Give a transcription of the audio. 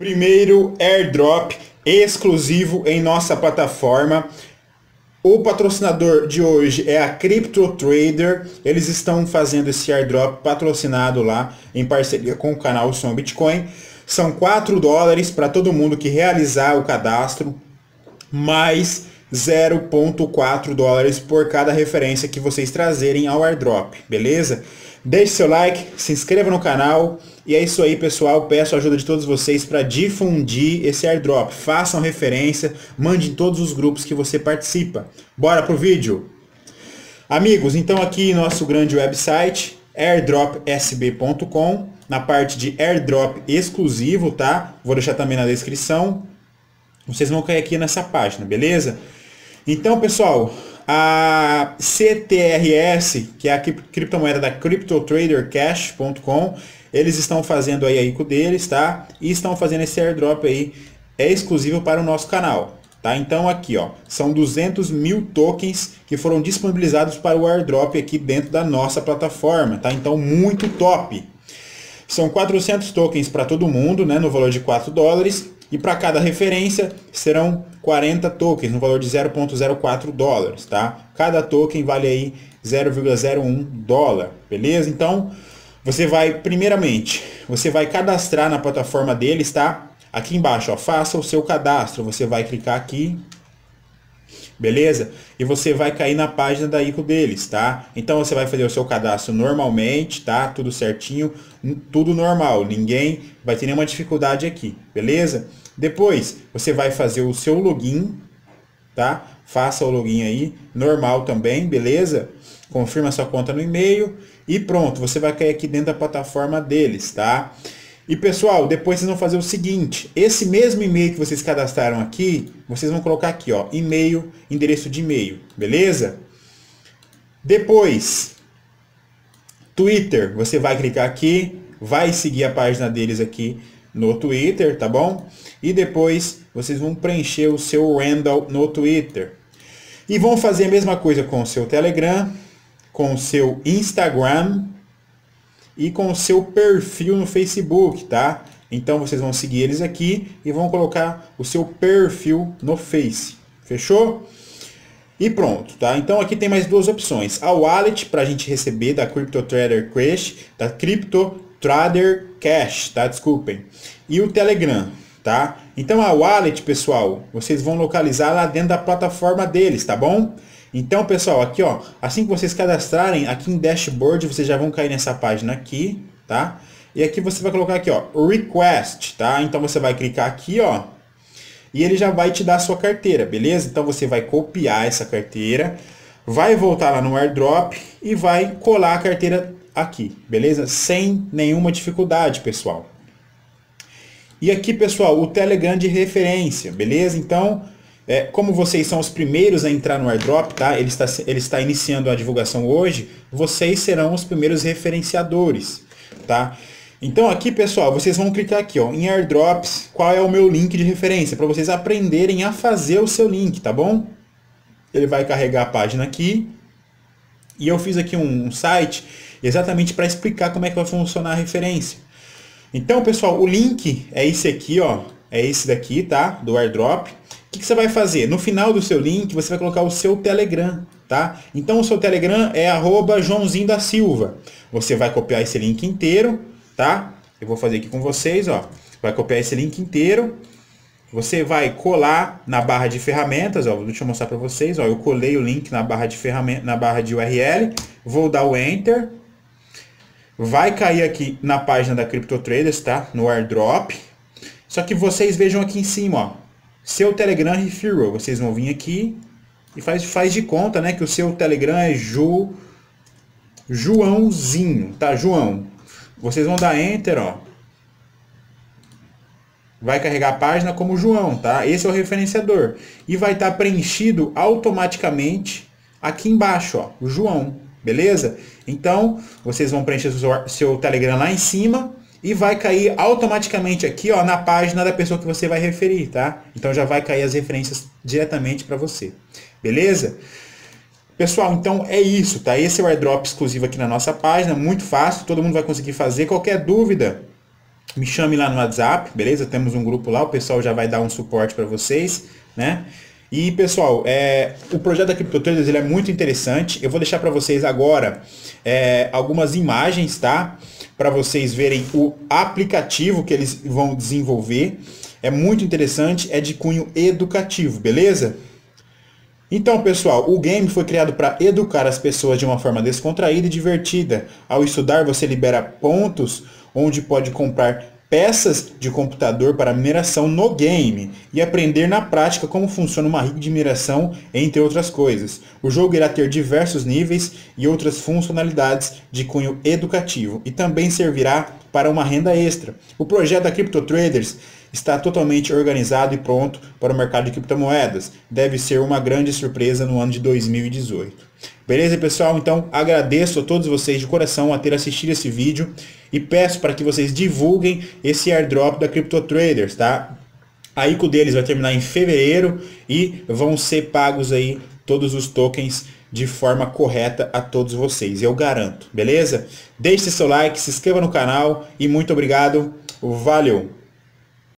Primeiro airdrop exclusivo em nossa plataforma. O patrocinador de hoje é a Crypto Trader. Eles estão fazendo esse airdrop patrocinado lá em parceria com o canal Som Bitcoin. São 4 dólares para todo mundo que realizar o cadastro, mais 0,4 dólares por cada referência que vocês trazerem ao airdrop, beleza? Deixe seu like, se inscreva no canal e é isso aí, pessoal. Peço a ajuda de todos vocês para difundir esse airdrop. Façam referência, mande em todos os grupos que você participa. Bora pro vídeo! Amigos, então aqui nosso grande website, airdropsb.com, na parte de airdrop exclusivo, tá? Vou deixar também na descrição. Vocês vão cair aqui nessa página, beleza? Então, pessoal, a CTRS, que é a criptomoeda da CryptoTradersCash.com, eles estão fazendo aí a ICO deles, tá? E estão fazendo esse airdrop aí, é exclusivo para o nosso canal, tá? Então aqui, ó, são 200 mil tokens que foram disponibilizados para o airdrop aqui dentro da nossa plataforma, tá? Então, muito top! São 400 tokens para todo mundo, né, no valor de 4 dólares. E para cada referência serão 40 tokens, no valor de 0,04 dólares, tá? Cada token vale aí 0,01 dólar, beleza? Então, você vai, primeiramente, você vai cadastrar na plataforma deles, tá? Aqui embaixo, ó, faça o seu cadastro. Você vai clicar aqui, beleza? E você vai cair na página da ICO deles, tá? Então, você vai fazer o seu cadastro normalmente, tá? Tudo certinho, tudo normal. Ninguém vai ter nenhuma dificuldade aqui, beleza? Depois, você vai fazer o seu login, tá? Faça o login aí, normal também, beleza? Confirma sua conta no e-mail e pronto, você vai cair aqui dentro da plataforma deles, tá? E pessoal, depois vocês vão fazer o seguinte, esse mesmo e-mail que vocês cadastraram aqui, vocês vão colocar aqui, ó, e-mail, endereço de e-mail, beleza? Depois, Twitter, você vai clicar aqui, vai seguir a página deles aqui no Twitter, tá bom? E depois, vocês vão preencher o seu handle no Twitter. E vão fazer a mesma coisa com o seu Telegram, com o seu Instagram e com o seu perfil no Facebook, tá? Então vocês vão seguir eles aqui e vão colocar o seu perfil no Face, fechou? E pronto, tá? Então aqui tem mais duas opções, a wallet para a gente receber da Crypto Trader Cash, tá? Desculpem, e o Telegram, tá? Então a wallet, pessoal, vocês vão localizar lá dentro da plataforma deles, tá bom? Então, pessoal, aqui, ó, assim que vocês cadastrarem, aqui em Dashboard, vocês já vão cair nessa página aqui, tá? E aqui você vai colocar aqui, ó, Request, tá? Então, você vai clicar aqui, ó, e ele já vai te dar a sua carteira, beleza? Então, você vai copiar essa carteira, vai voltar lá no airdrop e vai colar a carteira aqui, beleza? Sem nenhuma dificuldade, pessoal. E aqui, pessoal, o Telegram de referência, beleza? Então, como vocês são os primeiros a entrar no airdrop, tá? Ele está iniciando a divulgação hoje, vocês serão os primeiros referenciadores, tá? Então aqui, pessoal, vocês vão clicar aqui, ó, em airdrops, qual é o meu link de referência, para vocês aprenderem a fazer o seu link, tá bom? Ele vai carregar a página aqui, e eu fiz aqui um site exatamente para explicar como é que vai funcionar a referência. Então, pessoal, o link é esse aqui, ó, é esse daqui, tá? Do airdrop. O que você vai fazer? No final do seu link, você vai colocar o seu Telegram, tá? Então, o seu Telegram é @joãozinho da silva. Você vai copiar esse link inteiro, tá? Eu vou fazer aqui com vocês, ó. Vai copiar esse link inteiro. Você vai colar na barra de ferramentas, ó. Deixa eu mostrar para vocês, ó. Eu colei o link na barra de ferramenta, na barra de URL. Vou dar o Enter. Vai cair aqui na página da Crypto Traders, tá? No airdrop. Só que vocês vejam aqui em cima, ó. Seu Telegram Referral, vocês vão vir aqui e faz de conta, né, que o seu Telegram é Joãozinho, tá, João. Vocês vão dar Enter, ó. Vai carregar a página como João, tá? Esse é o referenciador. E vai estar preenchido automaticamente aqui embaixo, ó, o João, beleza? Então, vocês vão preencher seu Telegram lá em cima. E vai cair automaticamente aqui, ó, na página da pessoa que você vai referir, tá? Então já vai cair as referências diretamente para você, beleza? Pessoal, então é isso, tá? Esse é o airdrop exclusivo aqui na nossa página, muito fácil, todo mundo vai conseguir fazer. Qualquer dúvida, me chame lá no WhatsApp, beleza? Temos um grupo lá, o pessoal já vai dar um suporte para vocês, né? E pessoal, o projeto da Crypto Traders, ele é muito interessante. Eu vou deixar para vocês agora algumas imagens, tá? Para vocês verem o aplicativo que eles vão desenvolver. É muito interessante, é de cunho educativo, beleza? Então pessoal, o game foi criado para educar as pessoas de uma forma descontraída e divertida. Ao estudar, você libera pontos onde pode comprar peças de computador para mineração no game e aprender na prática como funciona uma rig de mineração, entre outras coisas. O jogo irá ter diversos níveis e outras funcionalidades de cunho educativo e também servirá para uma renda extra. O projeto da Crypto Traders está totalmente organizado e pronto para o mercado de criptomoedas. Deve ser uma grande surpresa no ano de 2018. Beleza, pessoal? Então, agradeço a todos vocês de coração a ter assistido esse vídeo e peço para que vocês divulguem esse airdrop da Crypto Traders, tá? A ICO deles vai terminar em fevereiro e vão ser pagos aí todos os tokens de forma correta a todos vocês, eu garanto, beleza? Deixe seu like, se inscreva no canal e muito obrigado, valeu!